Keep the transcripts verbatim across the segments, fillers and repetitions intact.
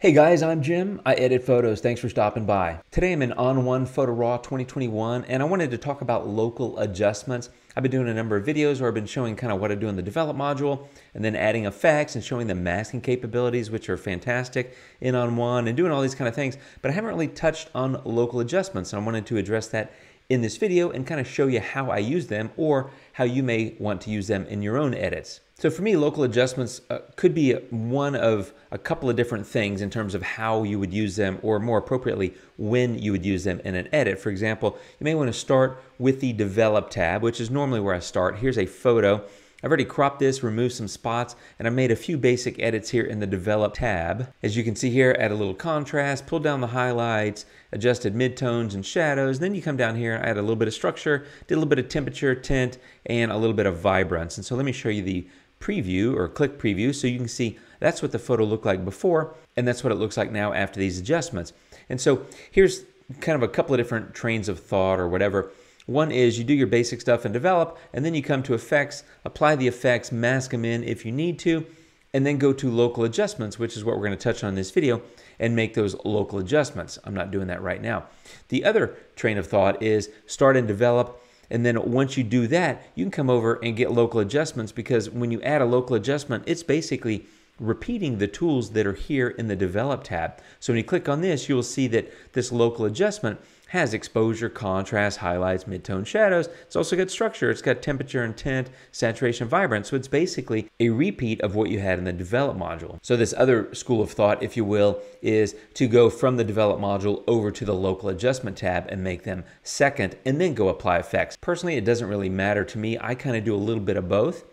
Hey guys, I'm Jim. I edit photos. Thanks for stopping by. Today I'm in On one Photo Raw twenty twenty-one and I wanted to talk about local adjustments. I've been doing a number of videos where I've been showing kind of what I do in the develop module and then adding effects and showing the masking capabilities, which are fantastic in On one and doing all these kind of things, but I haven't really touched on local adjustments and I wanted to address that in this video and kind of show you how I use them or how you may want to use them in your own edits. So for me, local adjustments uh, could be one of a couple of different things in terms of how you would use them, or more appropriately, when you would use them in an edit. For example, you may want to start with the Develop tab, which is normally where I start. Here's a photo. I've already cropped this, removed some spots, and I made a few basic edits here in the Develop tab. As you can see here, add a little contrast, pulled down the highlights, adjusted midtones and shadows. Then you come down here, add a little bit of structure, did a little bit of temperature, tint, and a little bit of vibrance. And so let me show you the preview, or click preview, so you can see that's what the photo looked like before and that's what it looks like now after these adjustments. And so here's kind of a couple of different trains of thought or whatever. One is you do your basic stuff and develop, and then you come to effects, apply the effects, mask them in if you need to, and then go to local adjustments, which is what we're going to touch on in this video, and make those local adjustments. I'm not doing that right now. The other train of thought is start and develop, and then once you do that, you can come over and get local adjustments, because when you add a local adjustment, it's basically repeating the tools that are here in the Develop tab. So when you click on this, you will see that this local adjustment has exposure, contrast, highlights, midtone, shadows. It's also got structure. It's got temperature and tint, saturation, vibrance. So it's basically a repeat of what you had in the Develop module. So this other school of thought, if you will, is to go from the Develop module over to the Local Adjustment tab and make them second, and then go apply effects. Personally, it doesn't really matter to me. I kind of do a little bit of both.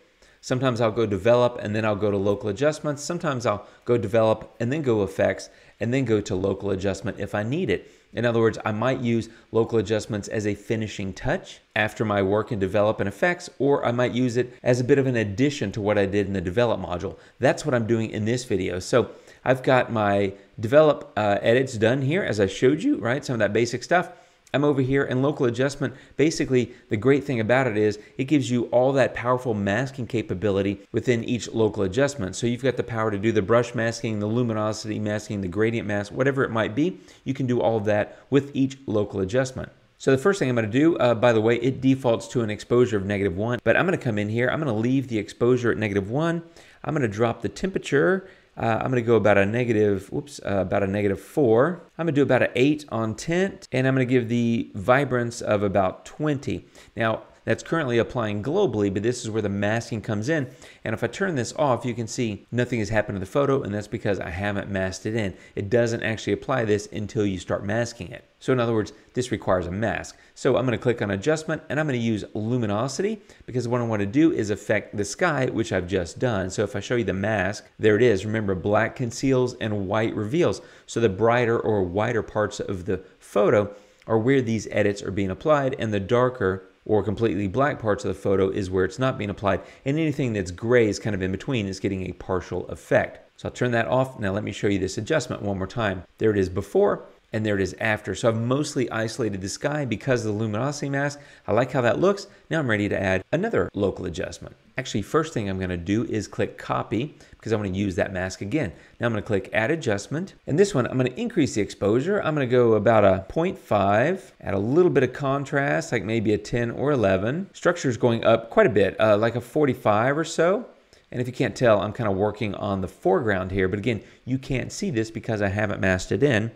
Sometimes I'll go develop and then I'll go to local adjustments. Sometimes I'll go develop and then go effects and then go to local adjustment if I need it. In other words, I might use local adjustments as a finishing touch after my work in develop and effects, or I might use it as a bit of an addition to what I did in the develop module. That's what I'm doing in this video. So I've got my develop uh, edits done here as I showed you, right? Some of that basic stuff. I'm over here, and local adjustment, basically the great thing about it is it gives you all that powerful masking capability within each local adjustment. So you've got the power to do the brush masking, the luminosity masking, the gradient mask, whatever it might be. You can do all of that with each local adjustment. So the first thing I'm going to do, uh, by the way, it defaults to an exposure of negative one, but I'm going to come in here. I'm going to leave the exposure at negative one. I'm going to drop the temperature. Uh, I'm going to go about a negative, whoops, uh, about a negative four. I'm going to do about an eight on tint, and I'm going to give the vibrance of about twenty. Now, that's currently applying globally, but this is where the masking comes in. And if I turn this off, you can see nothing has happened to the photo, and that's because I haven't masked it in. It doesn't actually apply this until you start masking it. So in other words, this requires a mask. So I'm going to click on adjustment, and I'm going to use luminosity, because what I want to do is affect the sky, which I've just done. So if I show you the mask, there it is. Remember, black conceals and white reveals. So the brighter or whiter parts of the photo are where these edits are being applied, and the darker or completely black parts of the photo is where it's not being applied, and anything that's gray is kind of in between, is getting a partial effect. So I'll turn that off. Now let me show you this adjustment one more time. There it is before, and there it is after. So I've mostly isolated the sky because of the luminosity mask. I like how that looks. Now I'm ready to add another local adjustment. Actually, first thing I'm gonna do is click copy, because I wanna use that mask again. Now I'm gonna click add adjustment. And this one, I'm gonna increase the exposure. I'm gonna go about a zero point five, add a little bit of contrast, like maybe a ten or eleven. Structure's going up quite a bit, uh, like a forty-five or so. And if you can't tell, I'm kind of working on the foreground here, but again, you can't see this because I haven't masked it in.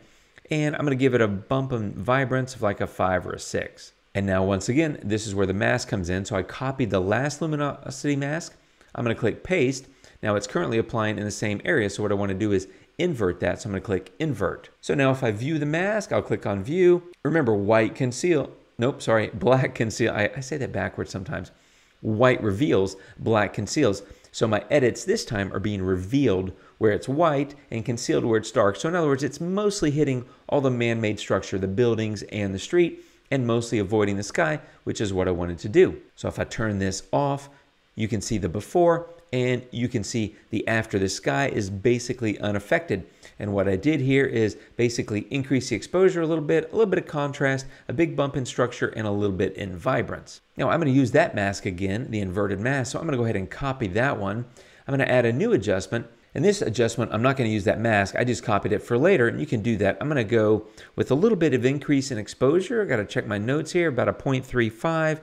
And I'm gonna give it a bump in vibrance of like a five or a six. And now once again, this is where the mask comes in. So I copied the last luminosity mask. I'm gonna click paste. Now it's currently applying in the same area. So what I wanna do is invert that. So I'm gonna click invert. So now if I view the mask, I'll click on view. Remember, white conceal, nope, sorry, black conceal. I, I say that backwards sometimes. White reveals, black conceals. So my edits this time are being revealed where it's white and concealed where it's dark. So in other words, it's mostly hitting all the man-made structure, the buildings and the street, and mostly avoiding the sky, which is what I wanted to do. So if I turn this off, you can see the before and you can see the after. The sky is basically unaffected. And what I did here is basically increase the exposure a little bit, a little bit of contrast, a big bump in structure, and a little bit in vibrance. Now I'm gonna use that mask again, the inverted mask. So I'm gonna go ahead and copy that one. I'm gonna add a new adjustment, In this adjustment, I'm not going to use that mask. I just copied it for later, and you can do that. I'm going to go with a little bit of increase in exposure. I got to check my notes here, about a zero point three five.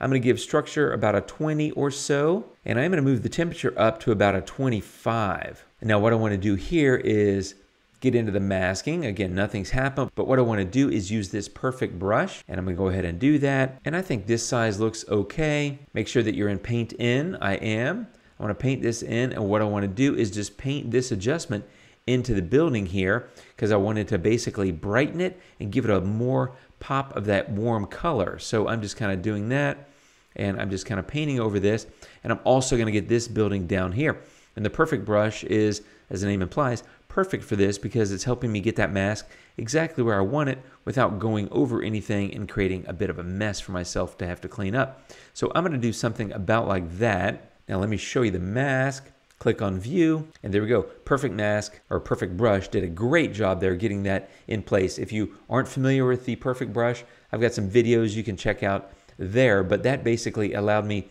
I'm going to give structure about a twenty or so, and I'm going to move the temperature up to about a twenty-five. Now what I want to do here is get into the masking. Again, nothing's happened, but what I want to do is use this perfect brush, and I'm going to go ahead and do that. And I think this size looks okay. Make sure that you're in paint in. I am. I want to paint this in, and what I want to do is just paint this adjustment into the building here, because I wanted to basically brighten it and give it a more pop of that warm color. So I'm just kind of doing that, and I'm just kind of painting over this, and I'm also going to get this building down here. And the perfect brush is, as the name implies, perfect for this because it's helping me get that mask exactly where I want it without going over anything and creating a bit of a mess for myself to have to clean up. So I'm going to do something about like that. Now let me show you the mask. Click on view, and there we go. Perfect mask, or perfect brush, did a great job there getting that in place. If you aren't familiar with the perfect brush, I've got some videos you can check out there, but that basically allowed me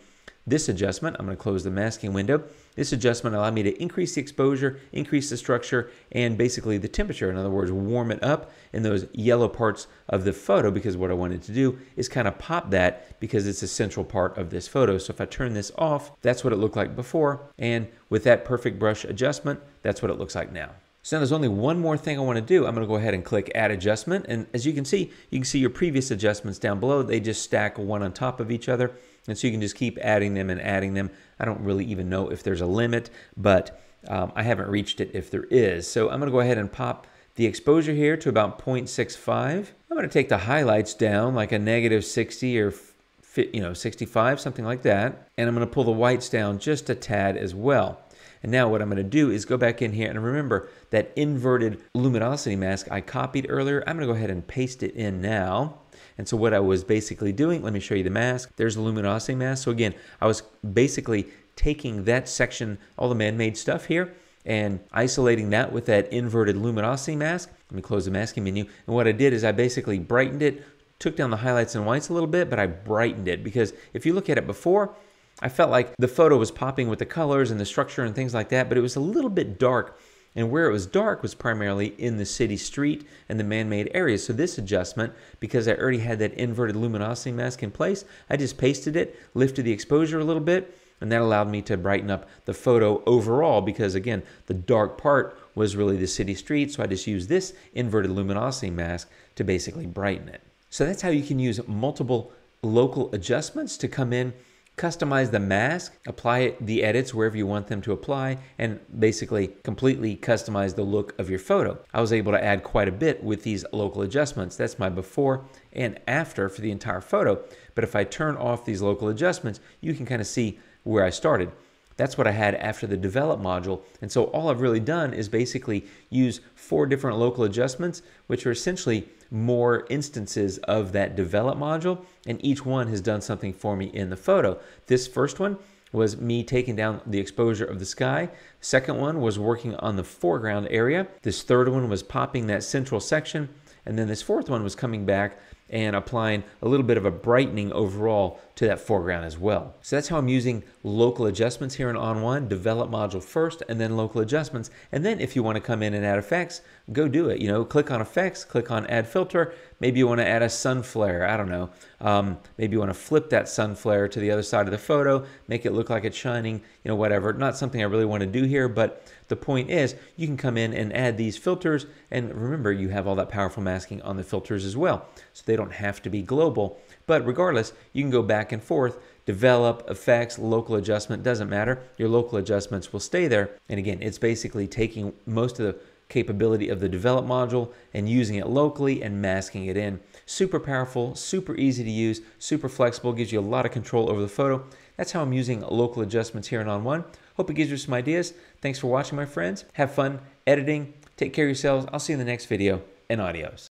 this adjustment. I'm gonna close the masking window. This adjustment allowed me to increase the exposure, increase the structure, and basically the temperature. In other words, warm it up in those yellow parts of the photo, because what I wanted to do is kind of pop that because it's a central part of this photo. So if I turn this off, that's what it looked like before. And with that perfect brush adjustment, that's what it looks like now. So now there's only one more thing I want to do. I'm going to go ahead and click Add Adjustment. And as you can see, you can see your previous adjustments down below. They just stack one on top of each other. And so you can just keep adding them and adding them. I don't really even know if there's a limit, but um, I haven't reached it if there is. So I'm going to go ahead and pop the exposure here to about zero point six five. I'm going to take the highlights down like a negative sixty or you know sixty-five, something like that. And I'm going to pull the whites down just a tad as well. And now what I'm going to do is go back in here and remember that inverted luminosity mask I copied earlier. I'm going to go ahead and paste it in now. And so what I was basically doing, let me show you the mask. There's the luminosity mask. So again, I was basically taking that section, all the man-made stuff here, and isolating that with that inverted luminosity mask. Let me close the masking menu. And what I did is I basically brightened it, took down the highlights and whites a little bit, but I brightened it because if you look at it before, I felt like the photo was popping with the colors and the structure and things like that, but it was a little bit dark. And where it was dark was primarily in the city street and the man-made areas. So this adjustment, because I already had that inverted luminosity mask in place, I just pasted it, lifted the exposure a little bit, and that allowed me to brighten up the photo overall because, again, the dark part was really the city street. So I just used this inverted luminosity mask to basically brighten it. So that's how you can use multiple local adjustments to come in, customize the mask, apply the edits wherever you want them to apply, and basically completely customize the look of your photo. I was able to add quite a bit with these local adjustments. That's my before and after for the entire photo. But if I turn off these local adjustments, you can kind of see where I started. That's what I had after the develop module. And so all I've really done is basically use four different local adjustments, which are essentially more instances of that develop module. And each one has done something for me in the photo. This first one was me taking down the exposure of the sky. Second one was working on the foreground area. This third one was popping that central section. And then this fourth one was coming back and applying a little bit of a brightening overall to that foreground as well. So that's how I'm using local adjustments here in On one. Develop module first and then local adjustments. And then if you want to come in and add effects, go do it. You know, click on effects, click on add filter. Maybe you want to add a sun flare. I don't know. Um, maybe you want to flip that sun flare to the other side of the photo, make it look like it's shining, you know, whatever. Not something I really want to do here, but the point is you can come in and add these filters. And remember, you have all that powerful masking on the filters as well. So they don't have to be global, but regardless, you can go back and forth, develop, effects, local adjustment, doesn't matter. Your local adjustments will stay there. And again, it's basically taking most of the capability of the develop module and using it locally and masking it in. Super powerful, super easy to use, super flexible, gives you a lot of control over the photo. That's how I'm using local adjustments here in On one. Hope it gives you some ideas. Thanks for watching, my friends. Have fun editing. Take care of yourselves. I'll see you in the next video, and adios.